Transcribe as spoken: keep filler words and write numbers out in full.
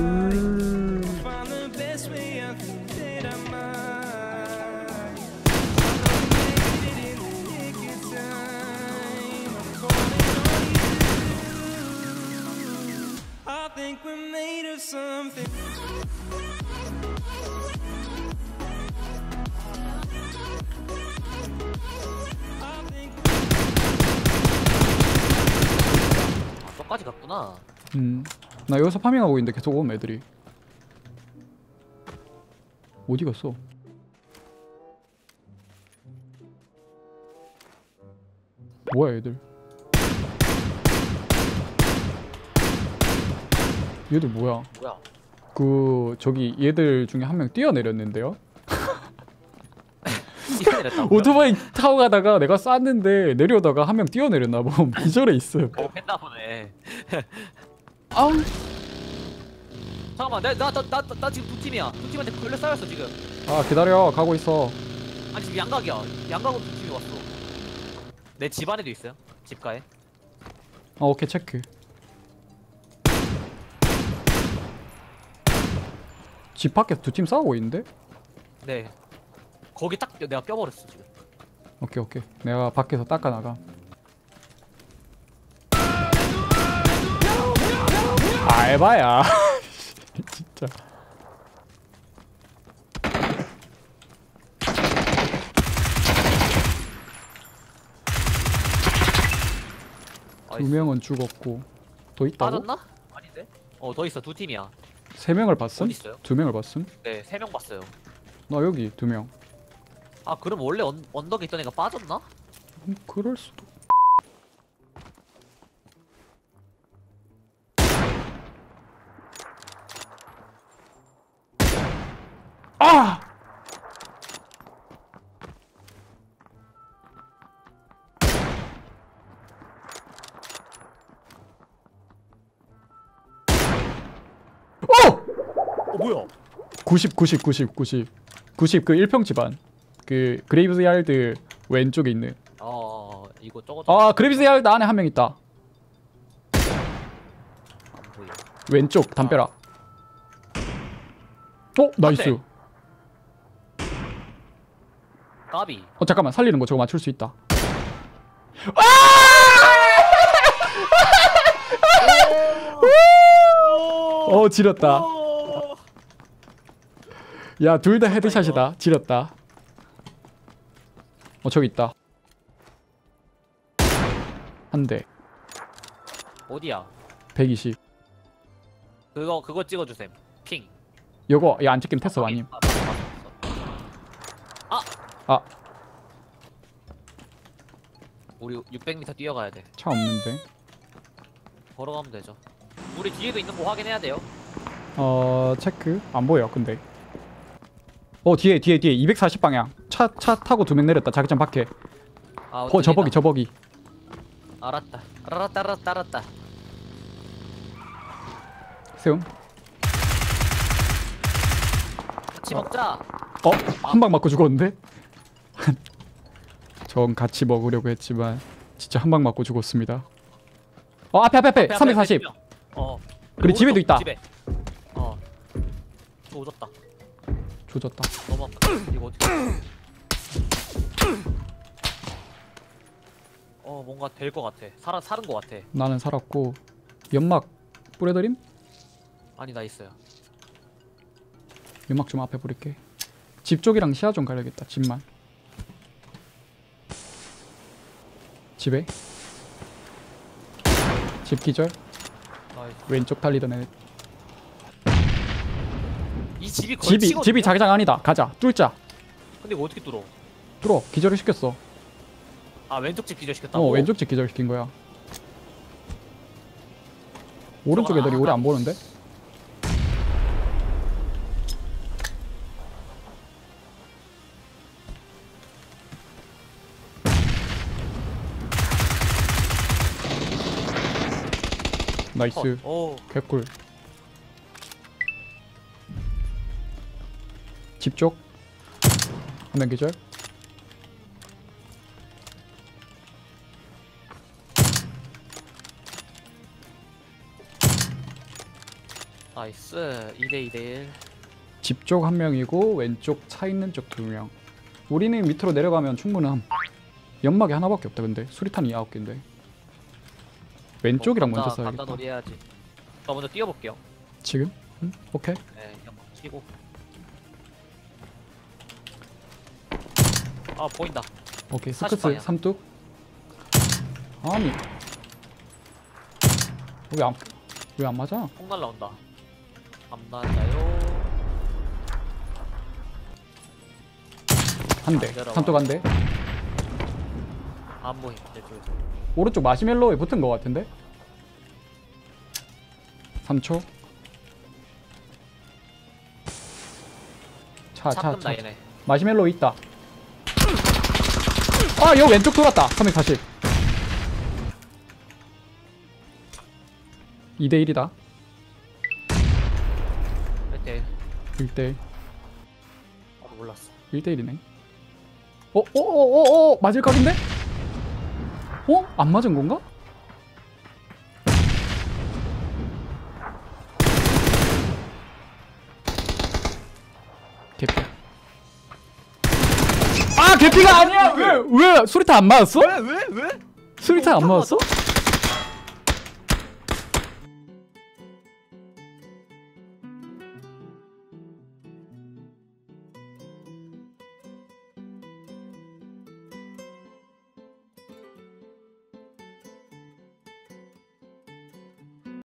음. 아, 저까지 갔구나. 음. 나 여기서 파밍하고 있는데 계속 온 애들이 어디 갔어? 뭐야 애들? 얘들 뭐야? 뭐야? 그 저기 얘들 중에 한 명 뛰어내렸는데요? 뛰어내렸다고요? 오토바이 타고 가다가 내가 쐈는데 내려오다가 한 명 뛰어내렸나 봐. 기절해 있어요. 어, 했나 보네. 아우 잠깐만 나 나 나 나 지금 두 팀이야. 두 팀한테 걸려 싸였어 지금. 아 기다려 가고 있어. 아니 지금 양각이야. 양각으로 두 팀이 왔어. 내 집 안에도 있어요. 집가에. 아 오케이 체크. 집 밖에서 두 팀 싸우고 있는데? 네. 거기 딱 내가 껴버렸어 지금. 오케이 오케이. 내가 밖에서 닦아 나가. 알바야. 진짜. 두 명은 죽었고 더 있다고? 빠졌나? 아닌데? 어, 더 있어. 두 팀이야. 세 명을 봤음? 두 명을 봤음? 네, 세 명 봤어요. 나 여기 두 명. 아, 그럼 원래 언, 언덕에 있던 애가 빠졌나? 음, 그럴 수도. 아! 어! 어 뭐야? 구십 구십 구십 구십 구십 그 일평 집안 그 그레이브스야드 왼쪽에 있는 어 이거 저거 아 그레이브스야드 안에 한 명 있다. 안 보여. 왼쪽 담벼라. 어 아. 나이스. 까비. 어 잠깐만 살리는 거 저거 맞출 수 있다. 어 지렸다. 야 둘 다 헤드샷이다. 지렸다. 어 저기 있다. 한 대. 어디야? 백이십. 그거 그거 찍어주셈. 핑. 요거 야 안 찍히면 태서 아님. 아 우리 육백 미터 뛰어가야 돼. 차 없는데? 걸어가면 되죠. 우리 뒤에도 있는 거 확인해야 돼요. 어... 체크? 안 보여 근데. 어 뒤에 뒤에 뒤에 이백사십 방향 차, 차 타고 두 명 내렸다. 자기장 밖에. 아, 어 저버기 저버기. 알았다 알았다 알았다 알았다. 세움 같이 어. 먹자. 어? 한 방 맞고 죽었는데? 전 같이 먹으려고 했지만 진짜 한 방 맞고 죽었습니다. 어 앞에 앞에 앞에, 앞에 삼백사십. 앞에 어. 그리고 집에도 또, 있다. 집에. 어. 조졌다. 조졌다. 너무 아프다. 이거 어떻게? 어 뭔가 될 것 같아. 살아 살은 것 같아. 나는 살았고 연막 뿌려드림? 아니 나 있어요. 연막 좀 앞에 뿌릴게. 집 쪽이랑 시야 좀 가려야겠다. 집만. 집에 집 기절. 아이고. 왼쪽 달리던 애. 이 집이 집이, 집이 자기장 아니다. 가자 뚫자. 근데 이거 어떻게 뚫어? 뚫어. 기절을 시켰어. 아 왼쪽 집 기절 시켰다고? 어 왼쪽 집 기절 시킨 거야. 오른쪽 애들이 아, 오래 안 보는데? 나이스. 오. 개꿀. 집 쪽 한 명 기절. 나이스. 이 대 이 대 일. 집 쪽 한 명이고 왼쪽 차 있는 쪽 두 명. 우리는 밑으로 내려가면 충분함. 연막이 하나밖에 없다. 근데 수리탄이 아홉 개인데 왼쪽이랑 어, 먼저 써야겠다. 간단놀이 해야지. 저 먼저 뛰어볼게요 지금? 응? 오케이. 네, 연막 치고. 아 보인다. 오케이. 스크스 삼뚝. 아니 왜 안 왜 안 맞아? 폭 날라온다. 안 맞아요. 한 대. 삼뚝 한 대. 안 보임. 오른쪽 마시멜로에 붙은 거 같은데? 삼 초. 차, 차, 차. 마시멜로 있다. 아, 여기 왼쪽 돌았다. 삼백사십. 이 대 일이다. 일 대 일. 일 대 일. 아, 몰랐어. 일 대 일이네. 어, 어, 어, 어, 어, 맞을 각인데? 어? 안 맞은 건가? 개피. 아, 개피가 아니야! 왜? 왜? 수리탄 안 맞았어? 왜? 왜? 왜? 수리탄 안 맞았어?